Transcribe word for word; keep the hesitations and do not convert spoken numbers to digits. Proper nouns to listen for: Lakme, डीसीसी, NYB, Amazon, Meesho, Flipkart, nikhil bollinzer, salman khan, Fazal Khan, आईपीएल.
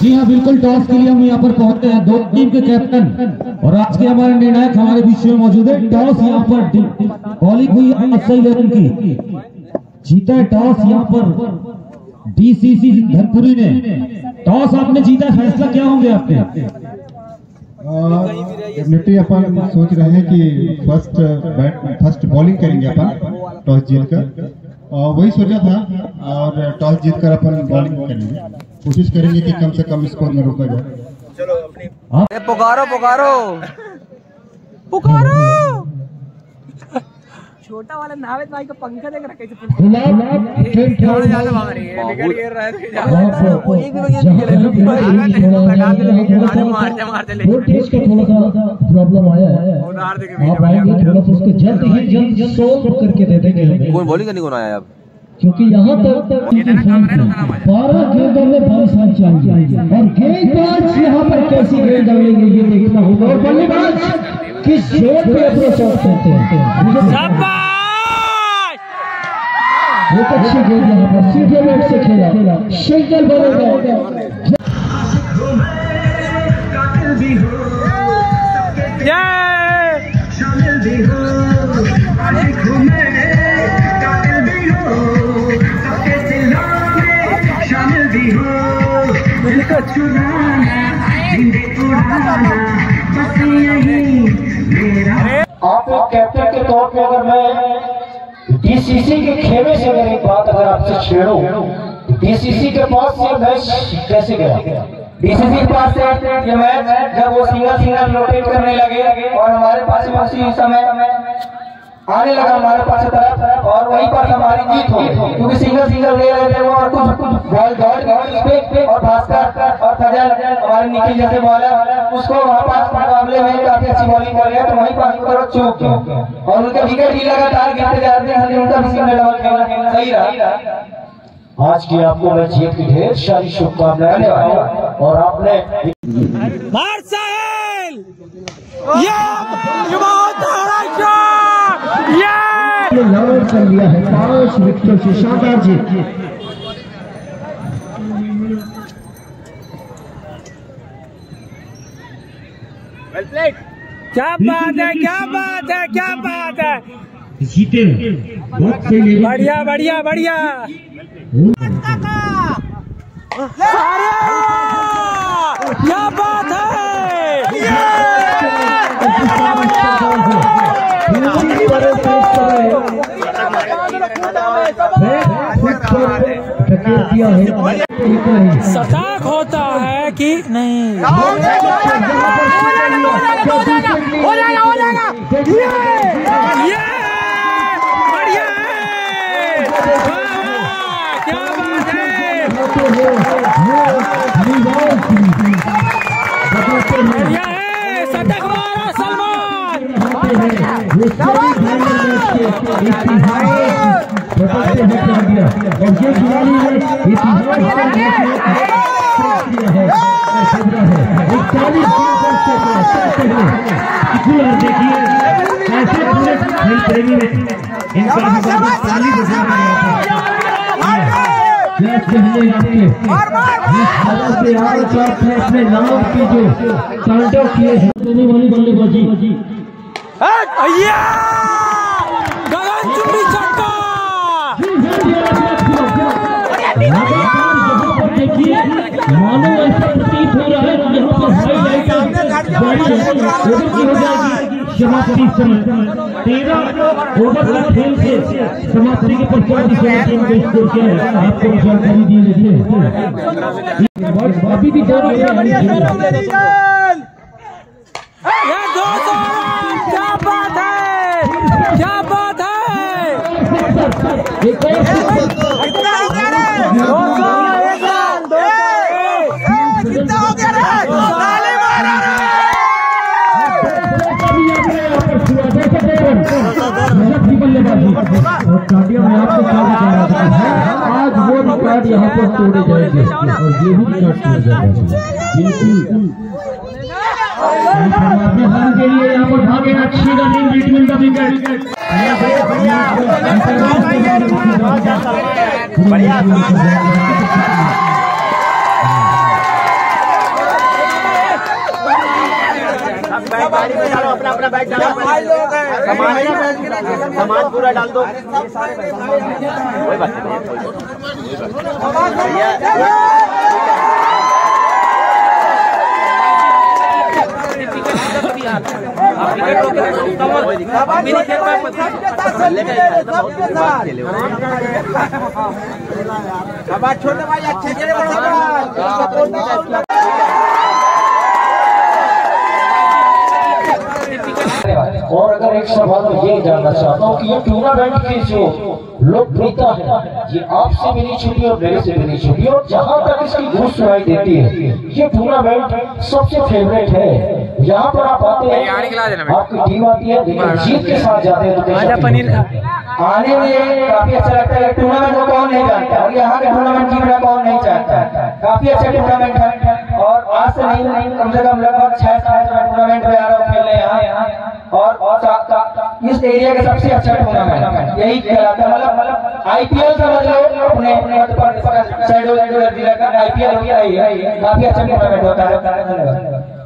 जी हाँ बिल्कुल, टॉस के लिए हम यहाँ पर पहुंचते हैं। दो टीम के कैप्टन और आज के हमारे निर्णायक हमारे बीच में मौजूद है। टॉस यहाँ पर बॉलिंग हुई अफसल लेवल की, जीता है टॉस यहाँ पर डीसीसी धनपुरी ने। टॉस आपने जीता, फैसला क्या होंगे आपके? डेफिनेटली अपन सोच रहे हैं कि फर्स्ट बैट फर्स्ट बॉलिंग करेंगे अपन टॉस जीतकर, और वही सोचा था और टॉस जीतकर अपन बॉलिंग करेंगे, कोशिश करेंगे कि कम से कम स्कोर में रोका जाए। चलो अपनी अरे पुकारो पुकारो पुकारो छोटा वाला नावेद भाई को पंखा देख रखा है, कोई बॉलिंग करने को आया अब, क्योंकि यहाँ तक बारह गेंदों में बाईस रन चाहिए और गेंदबाज यहाँ पर कैसी गेंद डालेंगे ये देखना होगा। और बल्लेबाज किस जोर पे अपना शॉट करते हैं, बहुत अच्छी गेंद यहाँ पर सीधे बैट से खेला, सिंगल बॉल। आप एक कैप्टन के तौर पे अगर मैं डीसीसी के खेमे से अगर एक बात अगर आपसे छेड़ो, डीसीसी के पास से मैच कैसे गया? डीसीसी के पास से ये मैच जब वो सिंगल सिंगल रोटेट करने लगे और हमारे पास उसी समय आने लगा हमारे पास तरफ, और वहीं पर हमारी जीत हो गई, क्योंकि सिंगल सिंगल ले रहे थे वो और कुछ कुछ बॉल दौड़ गए और भास्कर और फजल हमारे निखिल जैसे बॉलर उसको वहाँ पास मुकाबले में काफी अच्छी बॉलिंग कर रहे तो वहीं पास पर चौक चौक और उनके विकेट भी लगातार गिरते जाते हैं, उनका खेलना सही रहा। आज की आपको मैं जीत की ढेर सारी शुभकामनाएं, और आपने लॉर्ड कर लिया है पांच विकेटों से शानदार जीत। वेल प्लेड, क्या बात है क्या बात है क्या बात है, जीते बहुत सही, बढ़िया बढ़िया बढ़िया। क्या बात है, सताक होता है कि नहीं, हो जाएगा हो जाएगा ये बढ़िया है, क्या बात है, बढ़िया है, सताक मारा सलमान और ये अपने नाम की जो तांडव किए देने वाली बल्लेबाजी मानो ऐसा प्रतीत हो रहा है समाप्ति समय तेरह ओवर का खेल से समाप्ति के पश्चात आपको जानकारी दी गई है। ताड़ियों में आपको स्वागत है। आज वो रिकॉर्ड यहाँ पर तोड़े जाएंगे और ये भी रिकॉर्ड तोड़े जाएंगे। अपने भाग के लिए यहाँ पर भागे अच्छी रनिंग बीटमिन का विकेट। पानी में डालो, अपना अपना बैग डालो, सामान पूरा डाल दो। कोई बात नहीं, छोटे भाई अच्छे खेले। और अगर एक सवाल तो ये जानना चाहता हूँ कि ये टूर्नामेंट की जो लोकप्रियता है ये आपसे मिली छुट्टी और मेरे से मिली छुट्टी, और जहाँ तक इसकी घूस सुनाई देती है ये टूर्नामेंट सबसे फेवरेट है। यहाँ पर आप आते हैं, आपकी टीम आती है, जीत के साथ जाते हैं, आने में काफी अच्छा लगता है। टूर्नामेंट को कौन नहीं जानता, और यहाँ का टूर्नामेंट जीतना कौन नहीं चाहता। काफी अच्छा टूर्नामेंट है, और आज से नहीं नहीं कम से कम लगभग छह साल का टूर्नामेंट में आ रहा हूँ खेलने यहाँ, और इस एरिया का सबसे अच्छा टूर्नामेंट यही कहलाता है। मतलब आईपीएल समझ लो, अपने अपने साइड वाइड जिला का आईपीएल काफी अच्छा टूर्नामेंट होता है।